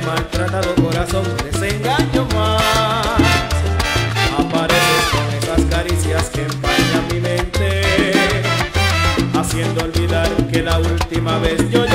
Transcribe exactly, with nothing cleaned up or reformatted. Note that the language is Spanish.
este maltratado corazón desengaño más. Apareces con esas caricias que empañan mi mente, haciendo olvidar que la última vez yo